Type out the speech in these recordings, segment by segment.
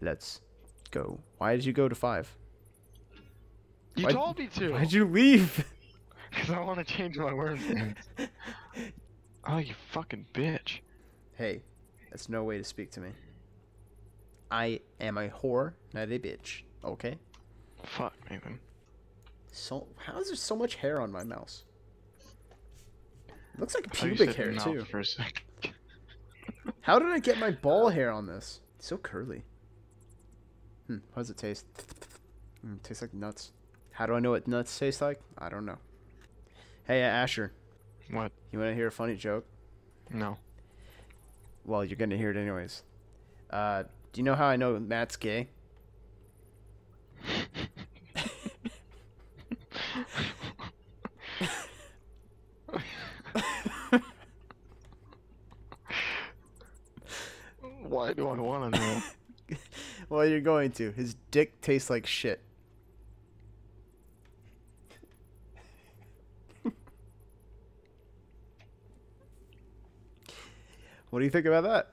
Let's go. Why did you go to 5? You told me to. Why'd you leave? Because I want to change my words. Oh, you fucking bitch. Hey, that's no way to speak to me. I am a whore, not a bitch. Okay? Fuck, Nathan. So, how is there so much hair on my mouse? It looks like pubic hair, too. For a second. How did I get my ball hair on this? It's so curly. Hmm, how does it taste? It tastes like nuts. How do I know what nuts taste like? I don't know. Hey, Asher. What? You want to hear a funny joke? No. Well, you're going to hear it anyways. Do you know how I know Matt's gay? Why do I want to know? Well, you're going to. His dick tastes like shit. What do you think about that?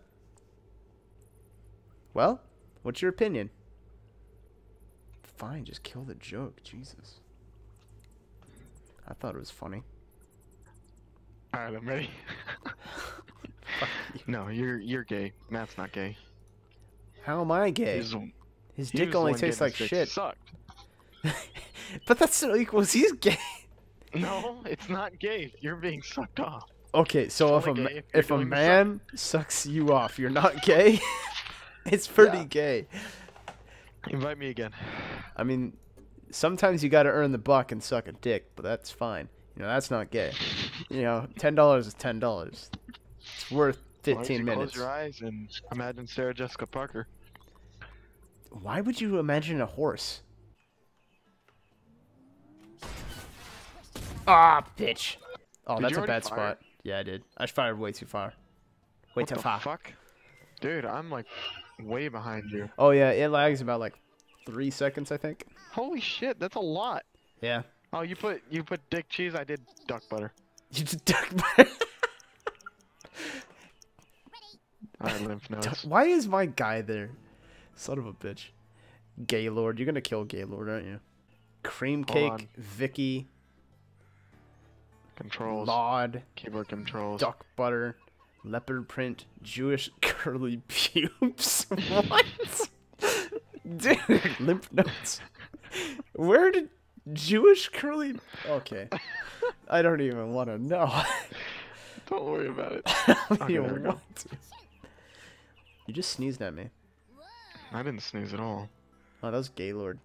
Well, what's your opinion? Fine, just kill the joke. Jesus. I thought it was funny. Alright, I'm ready. No, you're gay. Matt's not gay. How am I gay? His dick only tastes like shit. Sucked. But that's still equals he's gay. No, it's not gay. You're being sucked off. Okay, so if a man sucks you off, you're not gay? It's pretty gay. Invite me again. I mean, sometimes you gotta earn the buck and suck a dick, but that's fine. You know, that's not gay. You know, $10 is $10. It's worth 15 minutes. Close your eyes and imagine Sarah Jessica Parker. Why would you imagine a horse? Ah, bitch. Oh, that's a bad spot. Yeah, I did. I fired way too far. Way too far. What the fuck? Dude, I'm like way behind you. Oh, yeah. It lags about like 3 seconds, I think. Holy shit. That's a lot. Yeah. Oh, you put dick cheese. I did duck butter. You did duck butter? Alright, lymph nodes. Why is my guy there? Son of a bitch. Gaylord. You're going to kill Gaylord, aren't you? Cream cake. Vicky. Controls. Laud. Keyboard controls. Duck butter. Leopard print. Jewish curly pubes. What? Dude, lymph nodes. Where did Jewish curly... Okay. I don't even want to know. Don't worry about it. Okay, you just sneezed at me. I didn't sneeze at all. Oh, that was Gaylord.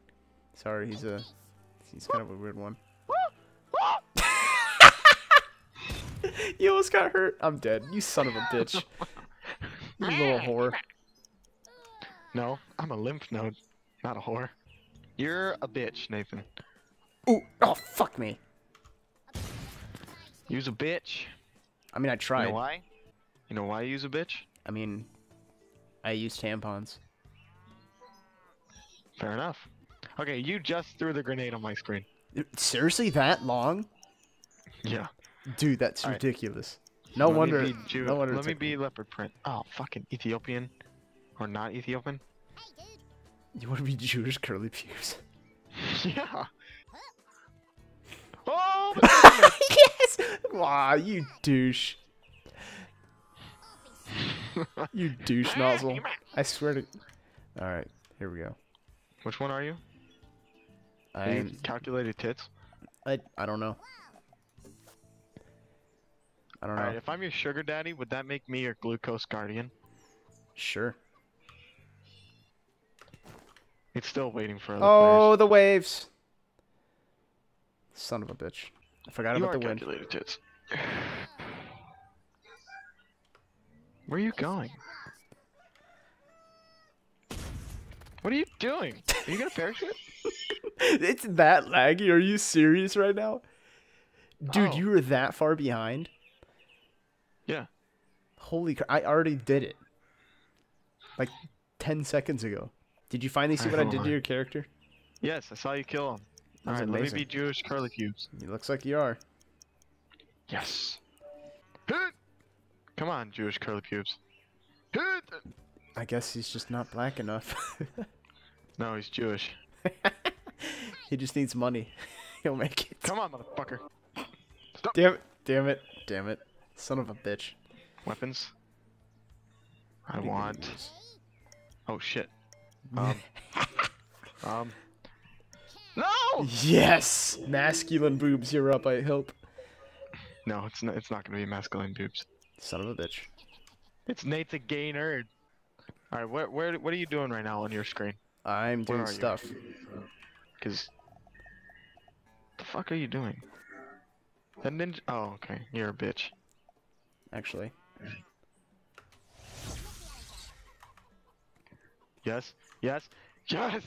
Sorry, he's kind of a weird one. You almost got hurt. I'm dead. You son of a bitch. You little whore. No, I'm a lymph node, not a whore. You're a bitch, Nathan. Ooh, oh, fuck me. You's a bitch. I mean, I tried. You know why? You know why you use a bitch? I mean, I use tampons. Fair enough. Okay, you just threw the grenade on my screen. Seriously, that long? Yeah. Dude, that's ridiculous. Right. No wonder. Let me be leopard print. Oh, fucking Ethiopian. Or not Ethiopian. You want to be Jewish curly pubes? Yeah. Oh! Yes! Aw, you douche. You douche nozzle. I swear to... Alright, here we go. Which one are you? Are you calculated tits? I don't know. I don't know. Right, if I'm your sugar daddy, would that make me your glucose guardian? Sure. It's still waiting for other players. The waves! Son of a bitch. I forgot about the wind. Calculated tits. Where are you going? What are you doing? Are you gonna parachute? It's that laggy. Are you serious right now? Dude, you were that far behind? Yeah. Holy crap. I already did it. like 10 seconds ago. Did you finally see what I did to your character? Yes, I saw you kill him. That's amazing. Let me be Jewish Curlicubes. It looks like you are. Yes. Hit! Come on, Jewish Curlicubes. Hit! I guess he's just not black enough. No, he's Jewish. He just needs money. He'll make it. Come on, motherfucker. Stop. Damn it. Damn it. Damn it. Son of a bitch. Weapons. I want. Oh, shit. No! Yes! Masculine boobs, you're up, I hope. No, it's not gonna be masculine boobs. Son of a bitch. It's Nate's a gay nerd. Alright, what are you doing right now on your screen? I'm doing stuff. Because... the fuck are you doing? That ninja... oh, okay. You're a bitch. Actually. Yes. Yes. Yes!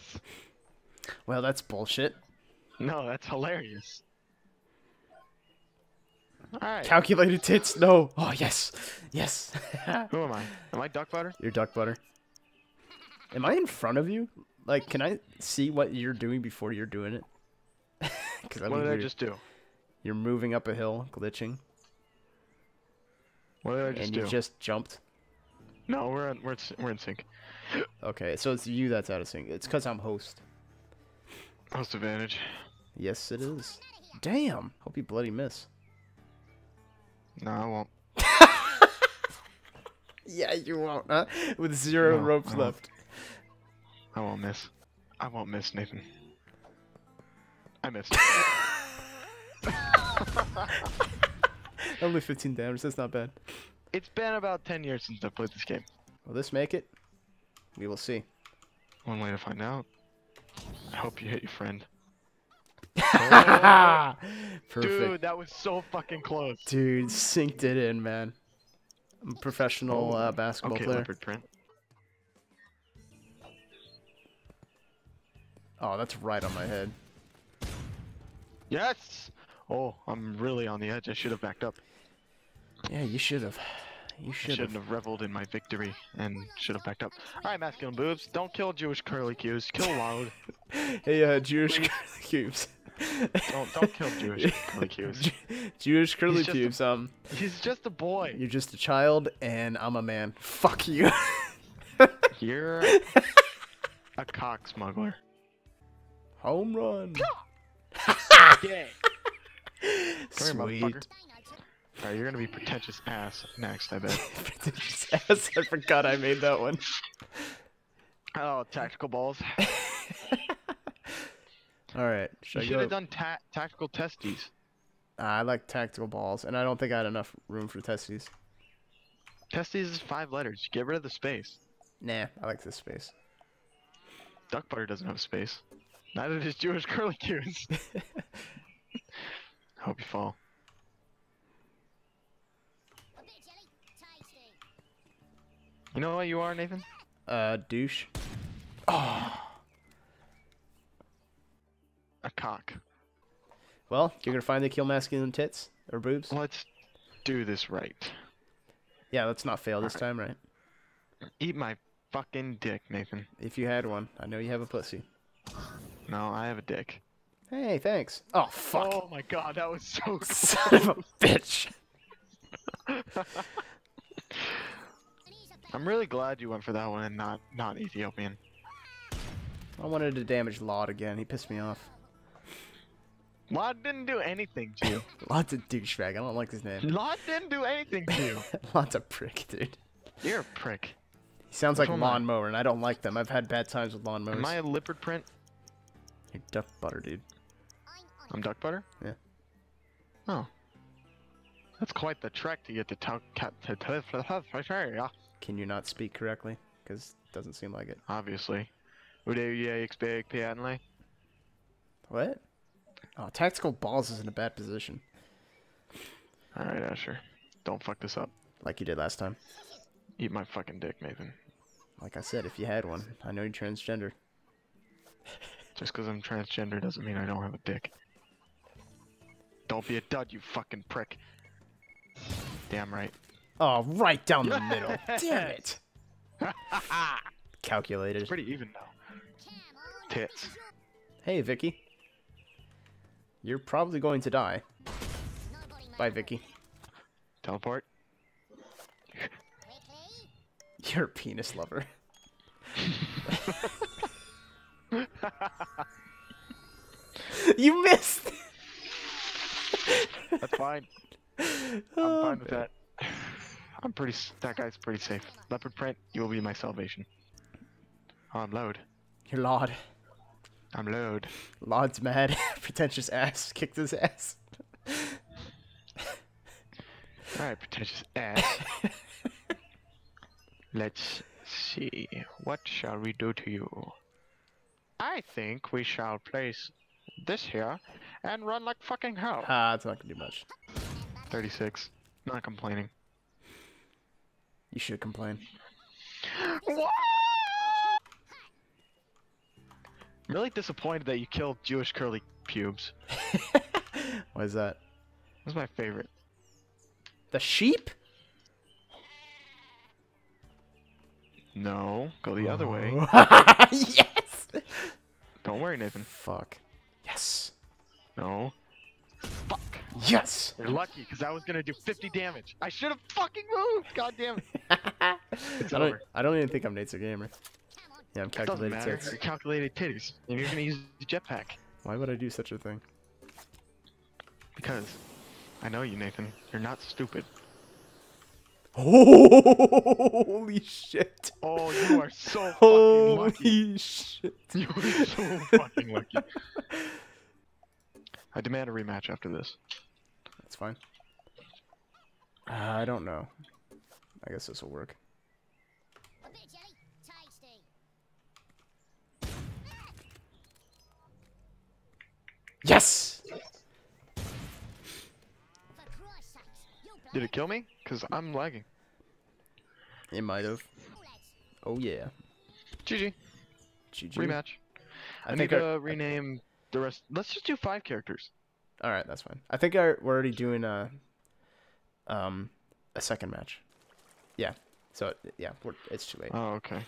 Well, that's bullshit. No, that's hilarious. Alright. Calculated tits, no. Oh, yes. Yes. Who am I? Am I duck butter? You're duck butter. Am I in front of you? Like, can I see what you're doing before you're doing it? What did I just do? You're moving up a hill, glitching. What did I just do? And you just jumped? No, we're in sync. Okay, so it's you that's out of sync. It's because I'm host. Host advantage. Yes, it is. Damn. Hope you bloody miss. No, I won't. Yeah, you won't, huh? With zero ropes left. I won't miss. I won't miss, Nathan. I missed. Only 15 damage. That's not bad. It's been about 10 years since I played this game. Will this make it? We will see. One way to find out. I hope you hit your friend. Oh. Perfect. Dude, that was so fucking close. Dude, synced it in, man. I'm a professional basketball player. Leopard print. Oh, that's right on my head. Yes! Oh, I'm really on the edge. I should have backed up. Yeah, you should have. You shouldn't have reveled in my victory and should have backed up. Alright, masculine boobs, don't kill Jewish Curlicubes. Kill Loud. Hey, Jewish Curlicubes. Don't kill Jewish Curlicubes. Jewish Curlicubes, he's just a boy. You're just a child and I'm a man. Fuck you. You're a cock smuggler. Home run. Yeah. Sweet. Here, alright, you're gonna be pretentious ass next, I bet. Pretentious ass? I forgot I made that one. Oh, tactical balls. Alright, should I go? You should have done tactical testes. I like tactical balls, and I don't think I had enough room for testes. Testes is 5 letters. Get rid of the space. Nah, I like this space. Duck butter doesn't have space. Neither does Jewish Curlicues. I hope you fall. You know what you are, Nathan? Douche. Oh. A cock. Well, you're gonna finally kill masculine tits or boobs? Let's do this right. Yeah, let's not fail this time, right? Eat my fucking dick, Nathan. If you had one. I know you have a pussy. No, I have a dick. Hey, thanks. Oh, fuck. Oh my god, that was so close. Son of a bitch. I'm really glad you went for that one and not Ethiopian. I wanted to damage Lod again. He pissed me off. Lod didn't do anything to you. Lod's a douchebag. I don't like his name. Lod didn't do anything to you. Lod's a prick, dude. You're a prick. He sounds like Lawnmower, and I don't like them. I've had bad times with Lawnmowers. Am I a leopard print? You're duck butter, dude. I'm duck butter? Yeah. Oh. That's quite the trek to get to talk. Can you not speak correctly? Because it doesn't seem like it. Obviously. What? Oh, tactical balls is in a bad position. Alright, Asher. Don't fuck this up. Like you did last time. Eat my fucking dick, Nathan. Like I said, if you had one. I know you're transgender. Just because I'm transgender doesn't mean I don't have a dick. Don't be a dud, you fucking prick. Damn right. Oh, right down the middle. Damn it. Calculated. It's pretty even now. Tits. Hey, Vicky. You're probably going to die. Bye, Vicky. Teleport. You're a penis lover. You missed! That's fine. I'm fine with that. I'm pretty... That guy's pretty safe. Leopard print, you will be my salvation. Oh, I'm Lode. You're Lod. I'm Lode. Lod's mad. Pretentious ass. Kicked his ass. Alright, pretentious ass. Let's see. What shall we do to you? I think we shall place this here and run like fucking hell. Ah, it's not gonna do much. 36. Not complaining. You should complain. What? I'm really disappointed that you killed Jewish curly pubes. Why is that? That's my favorite. The sheep? No, go the other way. Yes! Don't worry, Nathan. Fuck. Yes. No. Fuck. Yes! You're lucky, because I was going to do 50 damage. I should have fucking moved! God damn it. I don't even think I'm Nate's a gamer. Yeah, I'm calculated tits. You're calculated titties. And you're going to use the jetpack. Why would I do such a thing? Because I know you, Nathan. You're not stupid. Holy shit! Oh, you are so fucking lucky. Holy shit! You are so fucking lucky. I demand a rematch after this. That's fine. I don't know. I guess this will work. Yes! Did it kill me? Because I'm lagging. It might have. Oh, yeah. GG. GG. Rematch. I think need to rename the rest. Let's just do 5 characters. Alright, that's fine. I think we're already doing a second match. Yeah. So, yeah, it's too late. Oh, okay.